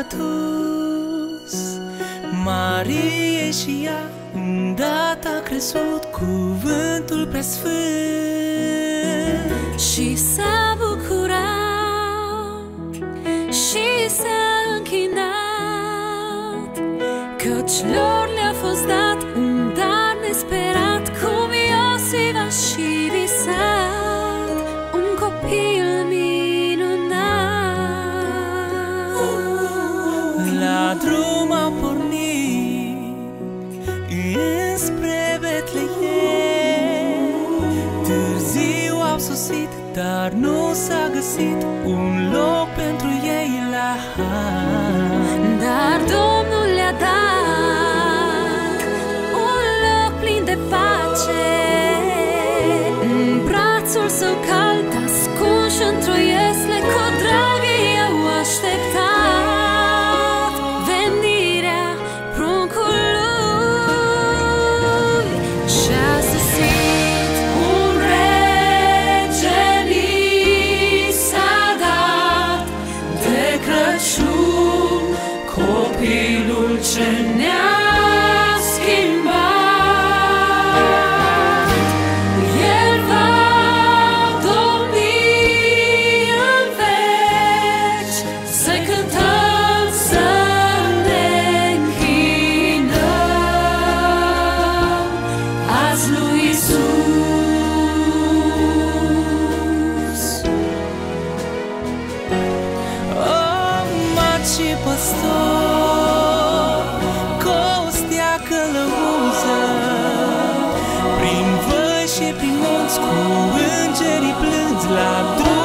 adus. Marie și ea îndată a crezut cuvântul preasfânt și s-a bucurat și s-a închinat, căci lor le-a fost dat un dar nesperat, cum Iosif a și visat, un copil minunat. La drum a pornit înspre Betlehem. Târziu au sosit, dar nu s-a găsit un loc pentru ei la har. Dar Domnul le-a dat un loc plin de pace, în brațul său cald ascuns într-o iesle, cu drag ei au așteptat venirea pruncului. Și-a sosit un rege, ni s-a dat de Crăciun copilul ce ne-a păstor, costea călăuză, prin văi și prin monți, cu îngerii plâns la drum.